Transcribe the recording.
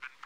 has been